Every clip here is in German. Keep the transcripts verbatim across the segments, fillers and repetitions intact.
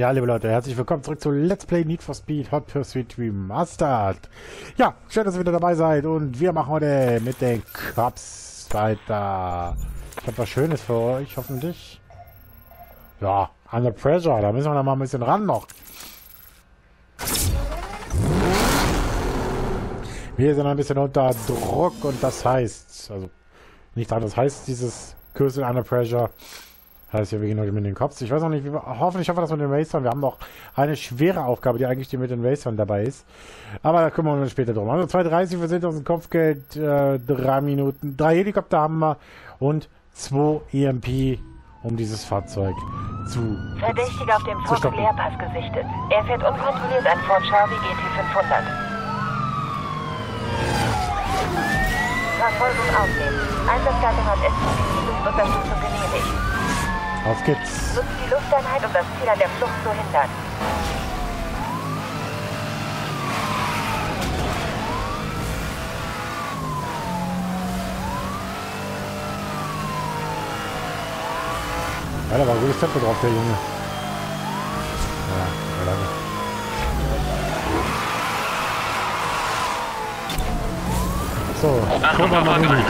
Ja, liebe Leute, herzlich willkommen zurück zu Let's Play Need for Speed Hot Pursuit Remastered. Ja, schön, dass ihr wieder dabei seid und wir machen heute mit den Cops weiter. Ich habe was Schönes für euch, hoffentlich. Ja, Under Pressure, da müssen wir noch mal ein bisschen ran noch. Wir sind ein bisschen unter Druck und das heißt, also nichts anderes heißt dieses Kürzel Under Pressure. Heißt ja, wir gehen heute mit den Cops. Ich weiß noch nicht, wie wir, hoffentlich schaffen wir das mit den Racern. Wir haben noch eine schwere Aufgabe, die eigentlich die mit den Racern dabei ist. Aber da kümmern wir uns später drum. Also zwei dreißig, wir sind aus dem Kopfgeld, äh, drei Minuten, drei Helikopter haben wir und zwei E M P, um dieses Fahrzeug zu Verdächtiger auf dem Ford Leerpass gesichtet. Er fährt unkontrolliert ein Ford Shelby G T fünfhundert. Verfolgung aufnehmen. Einsatzleitung hat S P D Unterstützung genehmigt. Auf geht's. Nutzt die Lufteinheit, um das Ziel an der Flucht zu hindern. Ja, da war ein gutes Tempo drauf, der Junge. Ja, oder nicht. So, gucken wir mal hin.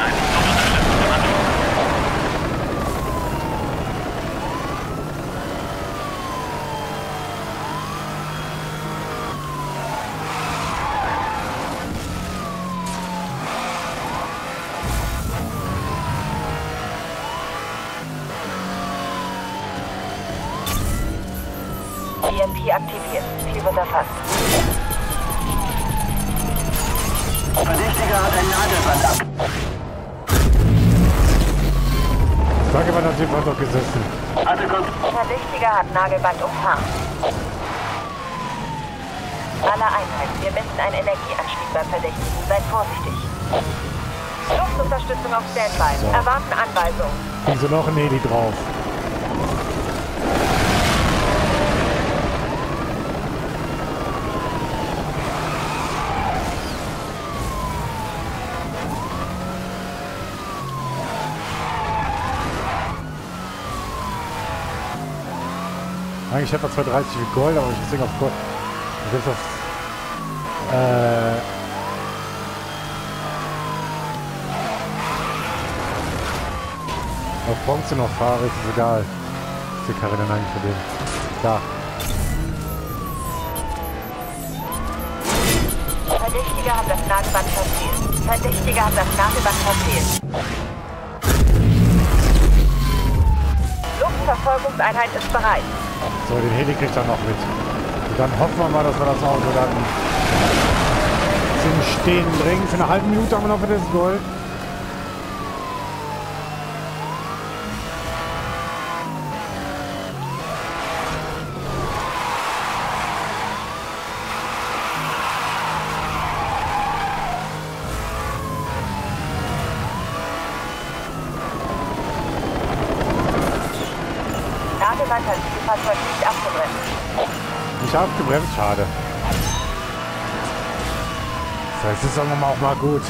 E M P aktiviert. Ziel wird erfasst. Verdächtiger hat ein Nadelband ab. Nagelband hat jemand noch gesessen. Verdächtiger hat Nagelband umfahren. Alle Einheiten, wir messen einen Energieanstieg beim Verdächtigen. Seid vorsichtig. Luftunterstützung auf Standby. So. Erwarten Anweisung. Wieso noch ein Heli drauf? Eigentlich hätte man zweihundertdreißig für Gold, aber ich singe auf Gold. Ich will das. Äh. Auf Bronze noch fahre, ist es egal. Ist die Karre dann eigentlich für den? Da. Verdächtiger hat das Nadelband verfehlt. Verdächtiger hat das Nadelband verfehlt. Verfolgungseinheit ist bereit. So, den Heli kriegt er noch mit. Und dann hoffen wir mal, dass wir das Auto dann zum Stehen bringen. Für eine halbe Minute haben wir noch für das Gold. Ich habe gebremst, schade. Das heißt, das ist sagen wir mal auch mal gut.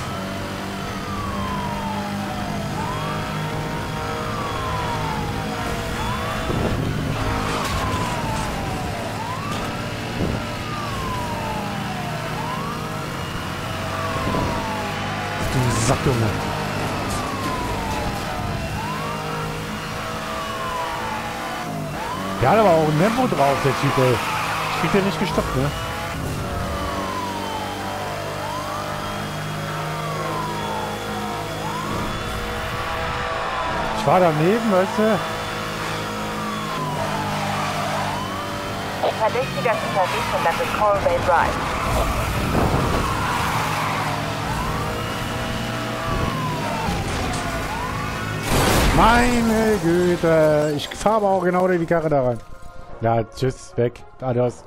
Du Sackjunge. Der hat aber auch ein Tempo drauf, der Typ, ey. Ich krieg den nicht gestoppt, ne? Ich war daneben, weißt du? Verdächtiger ist unterwegs und das ist Colway Drive. Meine Güte, ich fahre aber auch genau die Karre da rein. Ja, tschüss, weg, adios.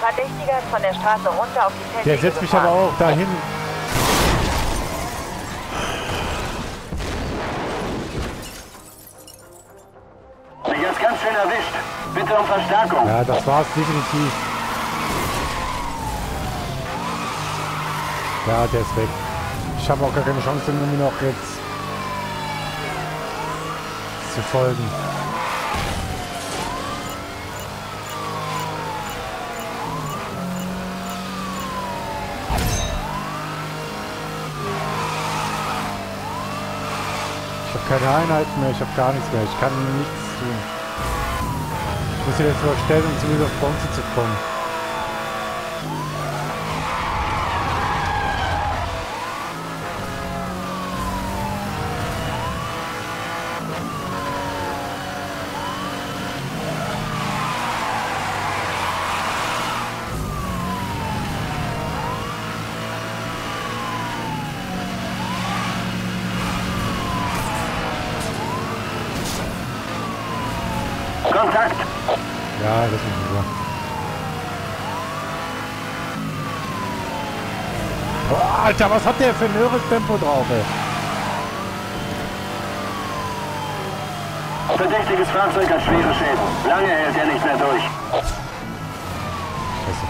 Verdächtiger ist von der Straße runter auf die Felsen. Der setzt mich aber auch dahin. Sie ist ganz schön erwischt. Bitte um Verstärkung. Ja, das war's definitiv. Ja, der ist weg. Ich habe auch gar keine Chance, irgendwie noch jetzt zu folgen. keine Einheiten mehr, ich habe gar nichts mehr, ich kann nichts tun. Ich muss hier jetzt überstellen, um zumindest auf Bronze zu kommen. Kontakt! Ja, das ist super. Boah, Alter, was hat der für ein höheres Tempo drauf, ey? Verdächtiges Fahrzeug hat schwere Schäden. Lange hält er nicht mehr durch. Scheiße.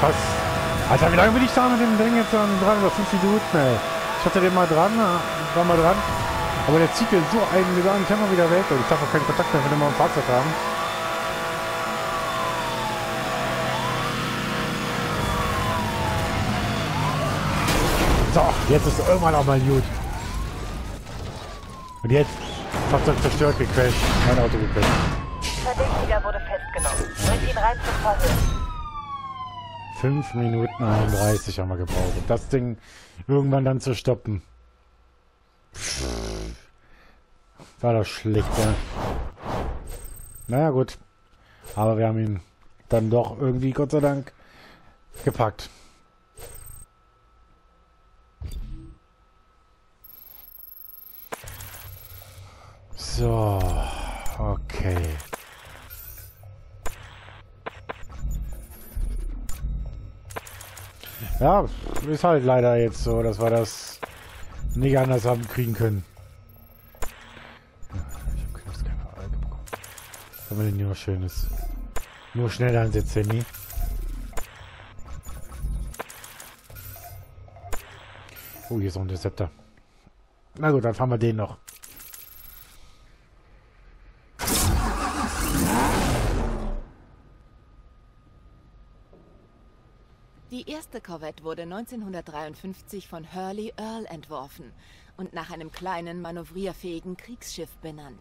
Fast. Alter, wie lange bin ich da mit dem Ding jetzt dran? Oder fünf Minuten, ey. Ich hatte den mal dran, war mal dran. Aber der zieht jetzt so einen gesamten Tempo wieder weg. Und ich darf auch keinen Kontakt mehr, wenn wir mal ein Fahrzeug haben. So, jetzt ist irgendwann auch mal gut. Und jetzt Fahrzeug zerstört, gecrasht. Mein Auto gecrasht. Verdächtiger wurde festgenommen. Bringt ihn rein zum Vorhören. fünf Minuten einunddreißig haben wir gebraucht, um das Ding irgendwann dann zu stoppen. War doch schlecht, ne? Naja, gut. Aber wir haben ihn dann doch irgendwie, Gott sei Dank, gepackt. So, okay. Ja, ist halt leider jetzt so, dass wir das nicht anders haben kriegen können. Ich habe knapp keine Alge bekommen. Was haben wir denn hier noch Schönes? Nur schnell ansetzt, Handy. Oh, hier ist noch ein Deceptor. Na gut, dann fahren wir den noch. Die erste Corvette wurde neunzehnhundertdreiundfünfzig von Hurley Earl entworfen und nach einem kleinen, manövrierfähigen Kriegsschiff benannt.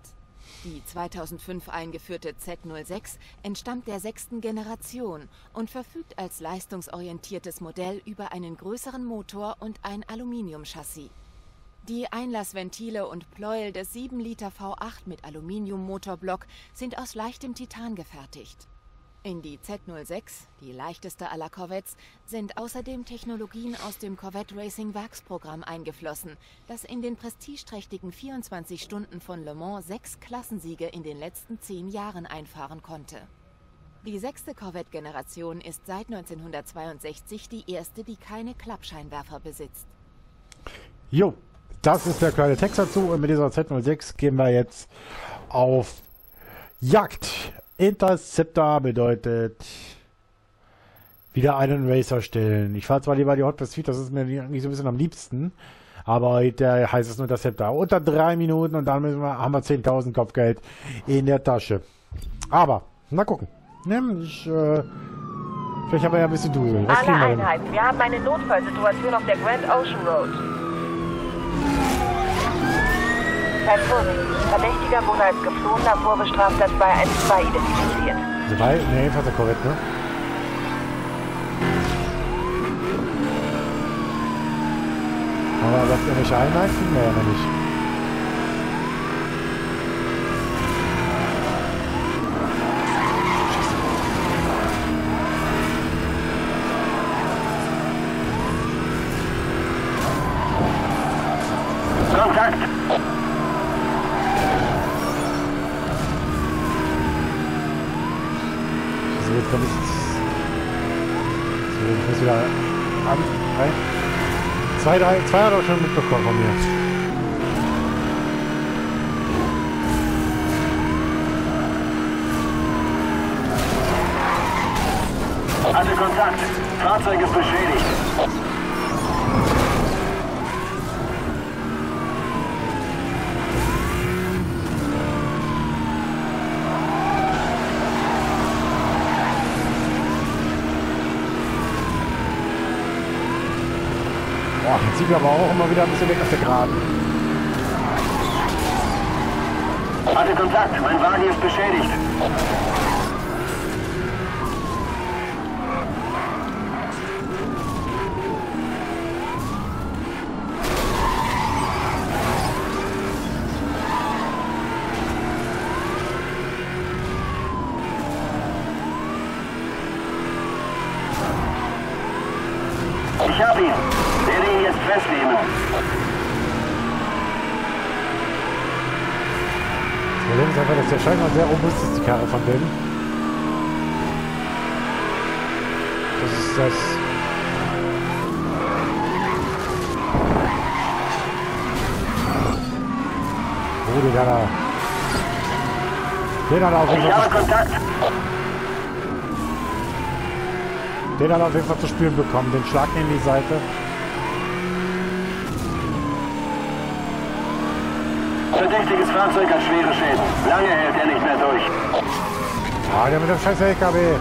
Die zweitausendfünf eingeführte Z null sechs entstammt der sechsten Generation und verfügt als leistungsorientiertes Modell über einen größeren Motor und ein Aluminiumchassis. Die Einlassventile und Pleuel des sieben Liter V acht mit Aluminiummotorblock sind aus leichtem Titan gefertigt. In die Z null sechs, die leichteste aller Corvettes, sind außerdem Technologien aus dem Corvette-Racing-Werksprogramm eingeflossen, das in den prestigeträchtigen vierundzwanzig Stunden von Le Mans sechs Klassensiege in den letzten zehn Jahren einfahren konnte. Die sechste Corvette-Generation ist seit neunzehnhundertzweiundsechzig die erste, die keine Klappscheinwerfer besitzt. Jo, das ist der kleine Text dazu und mit dieser Z null sechs gehen wir jetzt auf Jagd. Interceptor bedeutet wieder einen Racer stellen. Ich fahre zwar lieber die Hot Pursuit, das ist mir eigentlich so ein bisschen am liebsten, aber da heißt es nur Interceptor. Unter drei Minuten und dann müssen wir, haben wir zehntausend Kopfgeld in der Tasche. Aber, mal gucken. Nämlich, äh, vielleicht haben wir ja ein bisschen Dusel. Was kriegen wir denn? Alle Einheiten, wir haben eine Notfallsituation auf der Grand Ocean Road. Verdächtiger wurde als geflohener vorbestraft, das bei eins zwei identifiziert. Weil? Nee, fast korrekt, ne? Aber was für welche Einheit kriegen wir ja noch nicht. Zwei, drei, zwei hat er schon mitbekommen von mir. Hatte Kontakt. Fahrzeug ist beschädigt. machen. Zieht aber auch immer wieder ein bisschen weg aus der Geraden. Hatte Kontakt, mein Wagen ist beschädigt. Ich hab ihn. Werde ihn jetzt festnehmen. Das Problem ist einfach, dass der scheinbar sehr robust ist, die Karre von dem. Das ist das. Oh, den hat er. Den hat er auf jeden Fall. Ich habe Kontakt. Den hat er auf jeden Fall zu spüren bekommen, den Schlag in die Seite. Verdächtiges Fahrzeug hat schwere Schäden. Lange hält er nicht mehr durch. Ah, der mit dem scheiß L K W.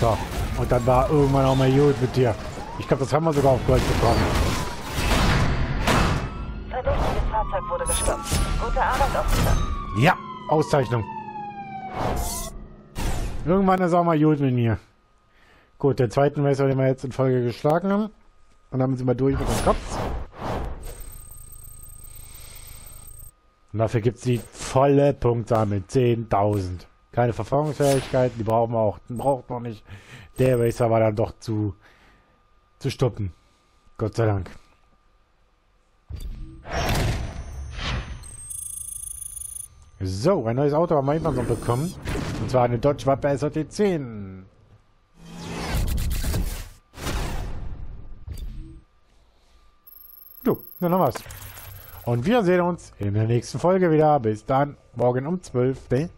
So. Und dann war irgendwann auch mal gut mit dir. Ich glaube, das haben wir sogar auf Gold bekommen. Verdächtiges Fahrzeug wurde gestoppt. Gute Arbeit, Officer. Ja, Auszeichnung. Irgendwann ist auch mal gut mit mir. Gut, den zweiten Racer, den wir jetzt in Folge geschlagen haben. Und dann sind wir durch mit dem Kopf. Und dafür gibt es die volle Punktzahl mit zehntausend. Keine Verfolgungsfähigkeit, die brauchen wir auch, die braucht man nicht. Der Racer war dann doch zu, zu stoppen. Gott sei Dank. So, ein neues Auto haben wir irgendwann noch bekommen. Und zwar eine Dodge Viper S R T zehn. Du, dann haben wir's. Und wir sehen uns in der nächsten Folge wieder. Bis dann, morgen um zwölf Uhr.